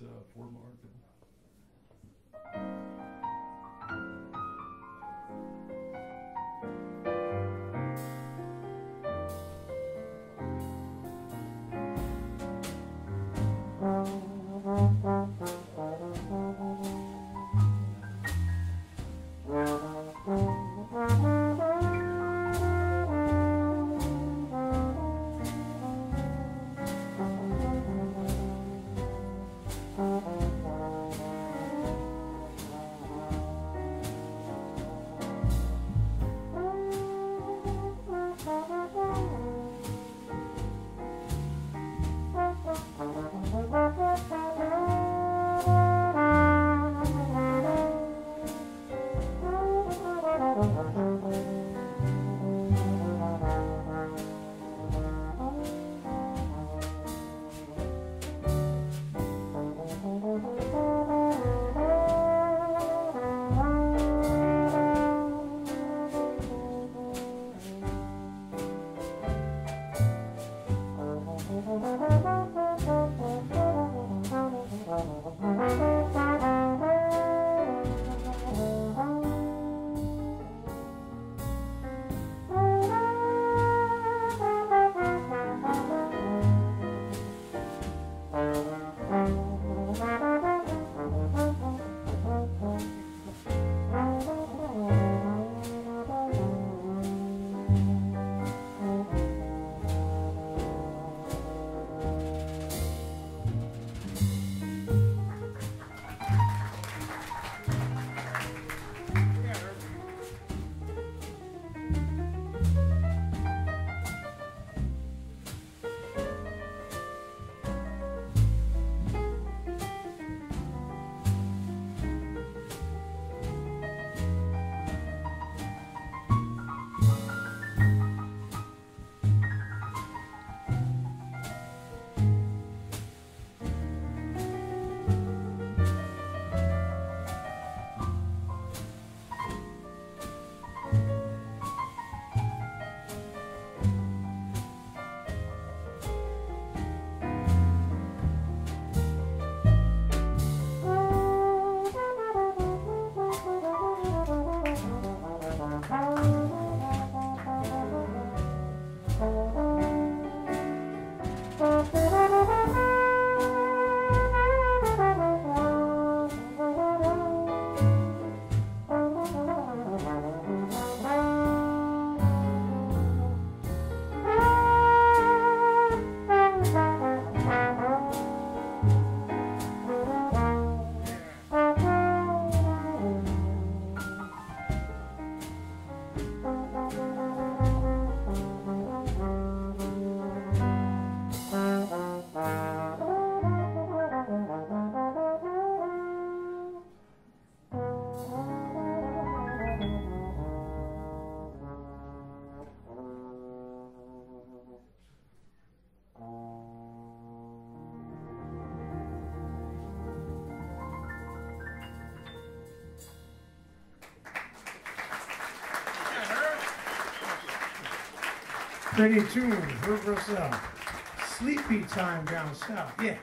It's formidable. Pretty tune, Herb Russell. Sleepy Time Down South. Yeah.